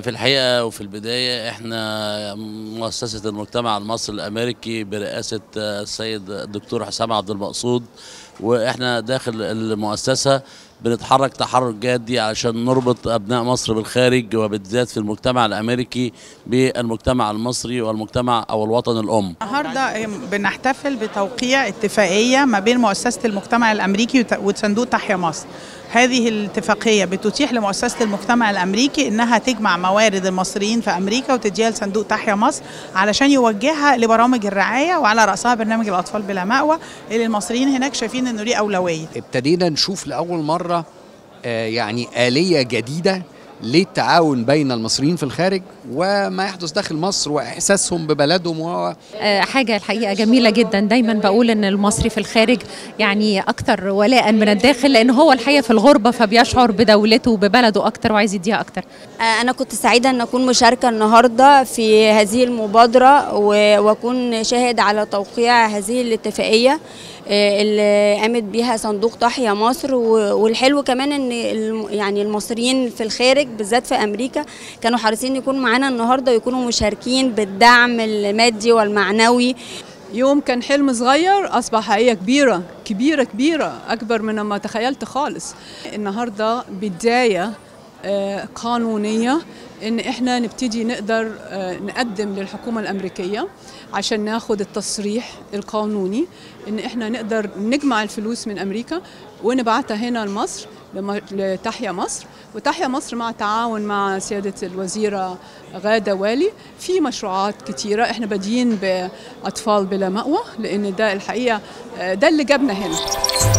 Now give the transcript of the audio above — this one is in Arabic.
في الحقيقة وفي البداية احنا مؤسسة المجتمع المصري الأمريكي برئاسة السيد الدكتور حسام عبد المقصود، واحنا داخل المؤسسة بنتحرك تحرك جادي علشان نربط أبناء مصر بالخارج وبالذات في المجتمع الأمريكي بالمجتمع المصري والمجتمع أو الوطن الأم. النهارده بنحتفل بتوقيع اتفاقية ما بين مؤسسة المجتمع الأمريكي وصندوق تحيا مصر. هذه الاتفاقية بتتيح لمؤسسة المجتمع الأمريكي إنها تجمع موارد المصريين في أمريكا وتديها لصندوق تحيا مصر علشان يوجهها لبرامج الرعاية، وعلى رأسها برنامج الأطفال بلا مأوى اللي المصريين هناك شايفين إنه ليه أولوية. ابتدينا نشوف لأول مرة يعني آلية جديدة للتعاون بين المصريين في الخارج وما يحدث داخل مصر واحساسهم ببلدهم حاجه الحقيقه جميله جدا. دايما بقول ان المصري في الخارج يعني اكتر ولاء من الداخل، لان هو الحقيقه في الغربه فبيشعر بدولته وببلده اكتر وعايز يديها اكتر. انا كنت سعيده ان اكون مشاركه النهارده في هذه المبادره واكون شاهد على توقيع هذه الاتفاقيه اللي قامت بيها صندوق تحيا مصر. والحلو كمان ان يعني المصريين في الخارج بالذات في أمريكا كانوا حريصين يكونوا معانا النهاردة ويكونوا مشاركين بالدعم المادي والمعنوي. يوم كان حلم صغير أصبح حقيقة كبيرة كبيرة كبيرة، أكبر من ما تخيلت خالص. النهاردة بداية قانونية إن إحنا نبتدي نقدر نقدم للحكومة الأمريكية عشان ناخد التصريح القانوني إن إحنا نقدر نجمع الفلوس من أمريكا ونبعتها هنا لمصر لتحيا مصر، وتحيا مصر مع تعاون مع سيادة الوزيرة غادة والي في مشروعات كتيرة. إحنا بادئين بأطفال بلا مأوى لأن ده الحقيقة ده اللي جابنا هنا.